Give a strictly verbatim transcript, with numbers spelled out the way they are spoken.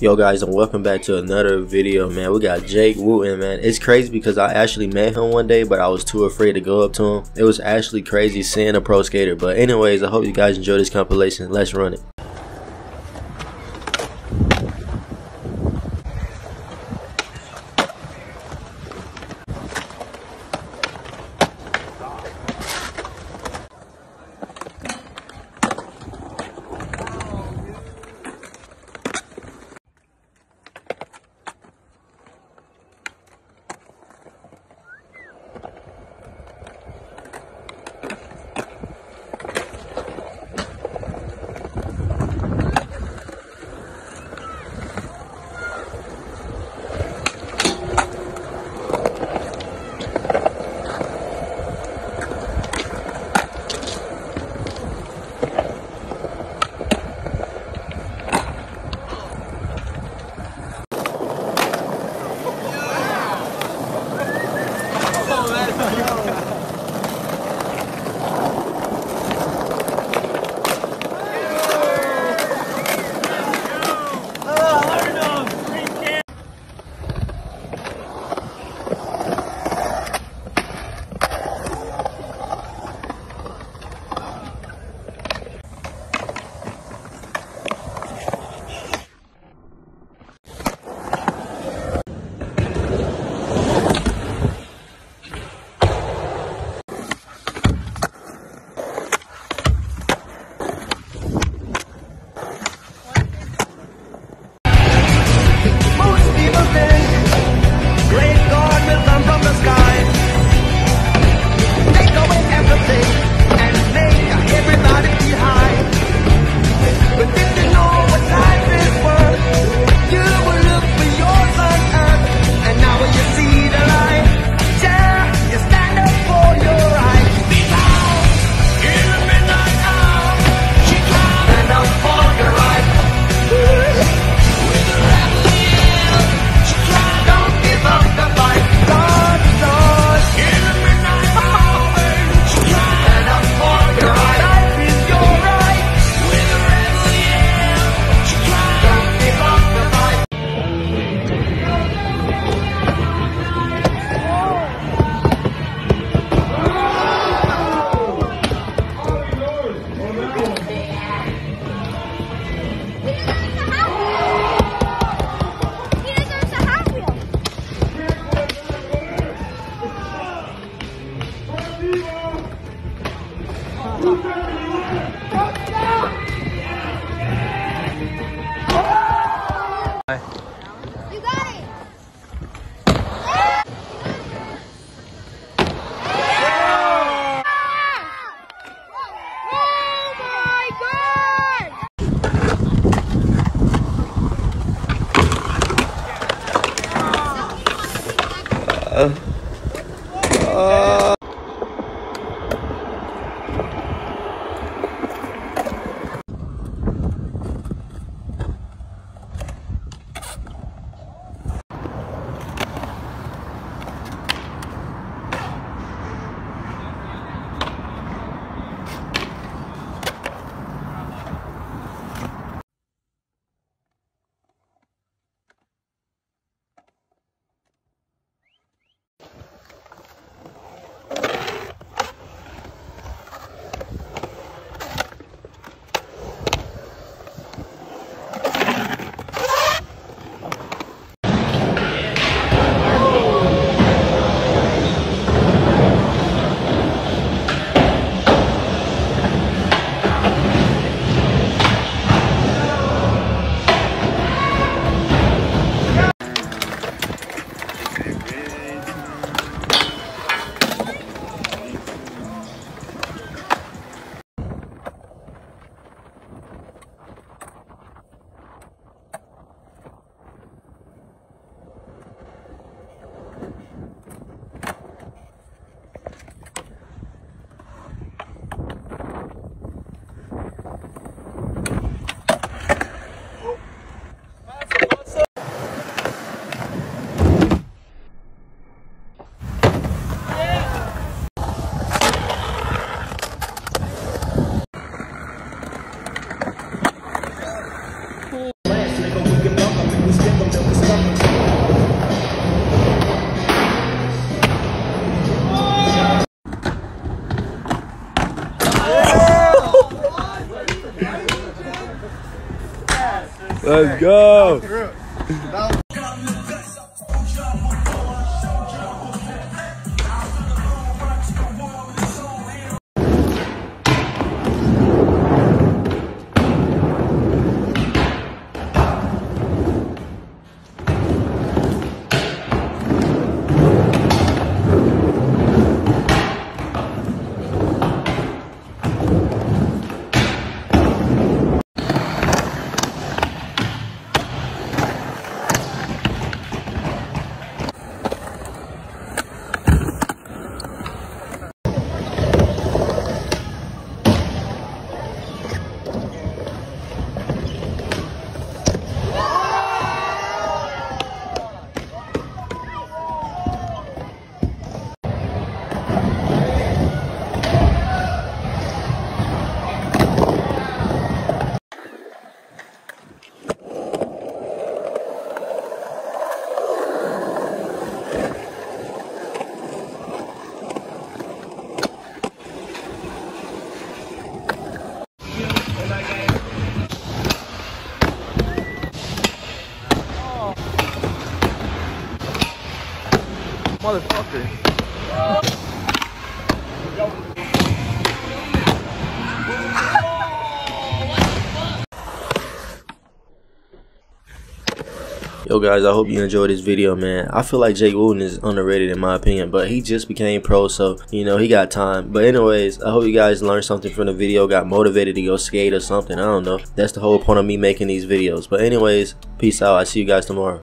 Yo guys, and welcome back to another video, man. We got Jake Wooten, man. It's crazy because I actually met him one day, but I was too afraid to go up to him. It was actually crazy seeing a pro skater. But anyways, I hope you guys enjoy this compilation. Let's run it. Uh, uh. Let's go. Motherfucker. Yo guys, I hope you enjoyed this video, man. I feel like Jake Wooten is underrated in my opinion, but he just became pro, so you know he got time. But anyways, I hope you guys learned something from the video, got motivated to go skate or something. I don't know. That's the whole point of me making these videos. But anyways, peace out. I see you guys tomorrow.